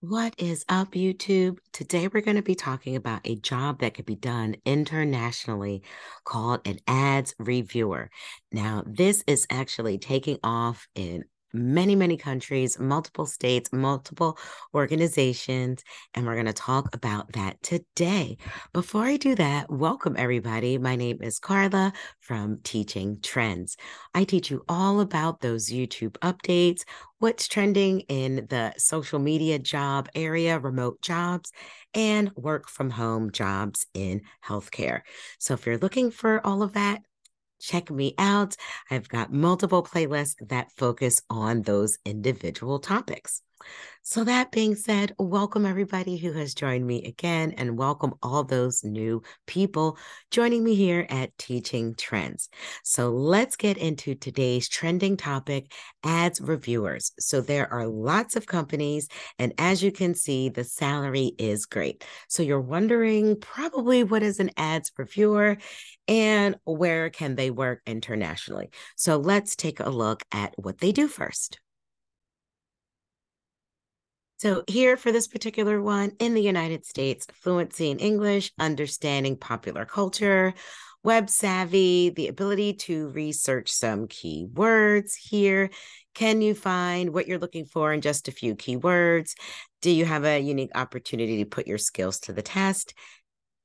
What is up, YouTube? Today, we're going to be talking about a job that could be done internationally called an ads reviewer. Now, this is actually taking off in many countries, multiple states, multiple organizations, and we're going to talk about that today. Before I do that, welcome everybody. My name is Carla from Teaching Trends. I teach you all about those YouTube updates, what's trending in the social media job area, remote jobs, and work from home jobs in healthcare. So if you're looking for all of that, check me out. I've got multiple playlists that focus on those individual topics. So that being said, welcome everybody who has joined me again, and welcome all those new people joining me here at Teaching Trends. So let's get into today's trending topic, ads reviewers. So there are lots of companies, and as you can see, the salary is great. So you're wondering probably what is an ads reviewer and where can they work internationally? So let's take a look at what they do first. So here for this particular one, in the United States, fluency in English, understanding popular culture, web savvy, the ability to research some key words here. Can you find what you're looking for in just a few keywords? Do you have a unique opportunity to put your skills to the test?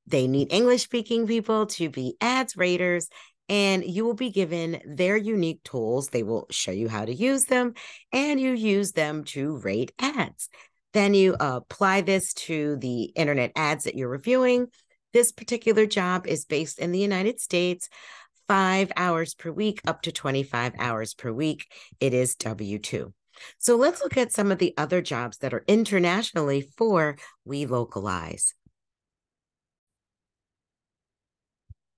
They need English-speaking people to be ads raters, and you will be given their unique tools. They will show you how to use them, and you use them to rate ads. Then you apply this to the internet ads that you're reviewing. This particular job is based in the United States, 5 hours per week, up to 25 hours per week. It is W-2. So let's look at some of the other jobs that are internationally for WeLocalize.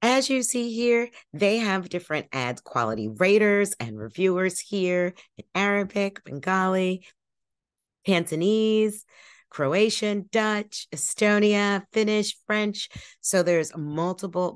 As you see here, they have different ad quality raters and reviewers here in Arabic, Bengali, Cantonese, Croatian, Dutch, Estonia, Finnish, French. So there's multiple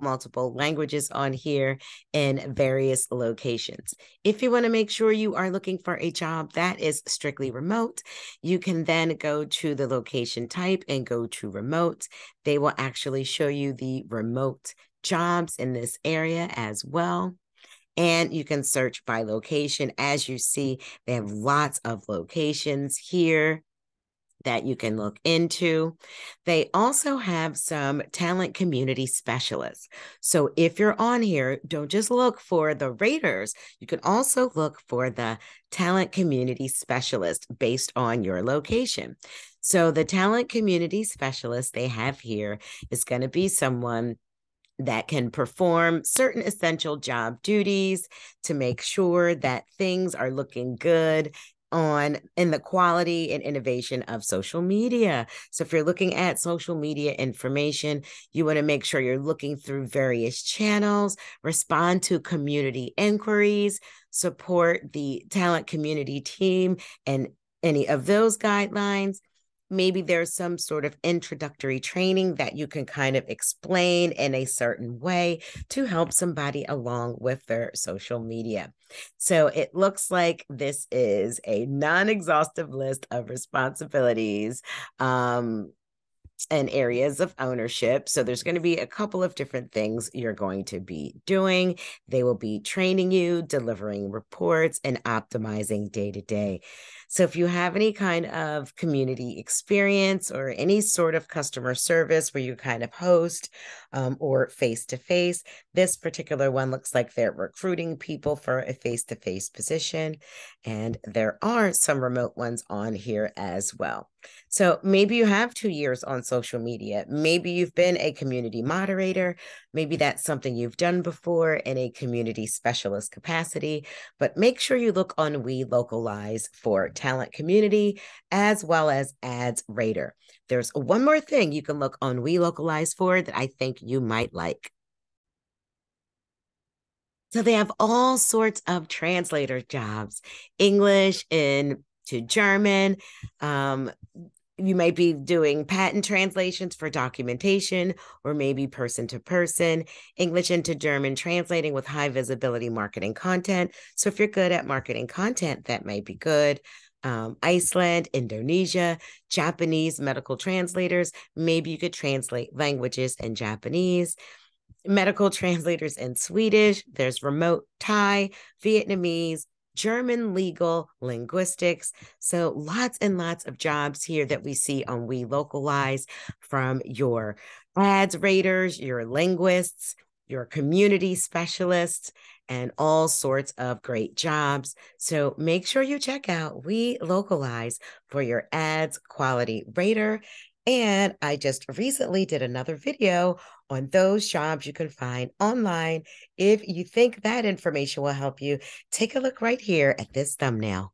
languages on here in various locations. If you want to make sure you are looking for a job that is strictly remote, you can then go to the location type and go to remote. They will actually show you the remote jobs in this area as well. And you can search by location. As you see, they have lots of locations here that you can look into. They also have some talent community specialists. So if you're on here, don't just look for the raters. You can also look for the talent community specialist based on your location. So the talent community specialist they have here is going to be someone that can perform certain essential job duties to make sure that things are looking good in the quality and innovation of social media. So if you're looking at social media information, you want to make sure you're looking through various channels, respond to community inquiries, support the talent community team and any of those guidelines. Maybe there's some sort of introductory training that you can kind of explain in a certain way to help somebody along with their social media. So it looks like this is a non-exhaustive list of responsibilities and areas of ownership. So there's going to be a couple of different things you're going to be doing. They will be training you, delivering reports, and optimizing day-to-day. So if you have any kind of community experience or any sort of customer service where you kind of host or face-to-face, this particular one looks like they're recruiting people for a face-to-face position. And there are some remote ones on here as well. So maybe you have 2 years on social media. Maybe you've been a community moderator. Maybe that's something you've done before in a community specialist capacity, but make sure you look on WeLocalize for talent community as well as ads rater. There's one more thing you can look on WeLocalize for that I think you might like. So they have all sorts of translator jobs, English to German. You might be doing patent translations for documentation, or maybe person to person, English into German, translating with high visibility marketing content. So if you're good at marketing content, that might be good. Iceland, Indonesia, Japanese medical translators. Maybe you could translate languages in Japanese, medical translators in Swedish. There's remote Thai, Vietnamese, German legal, linguistics. So lots and lots of jobs here that we see on WeLocalize, from your ads raters, your linguists, your community specialists, and all sorts of great jobs. So make sure you check out WeLocalize for your ads quality rater. And I just recently did another video on those jobs you can find online. If you think that information will help you, take a look right here at this thumbnail.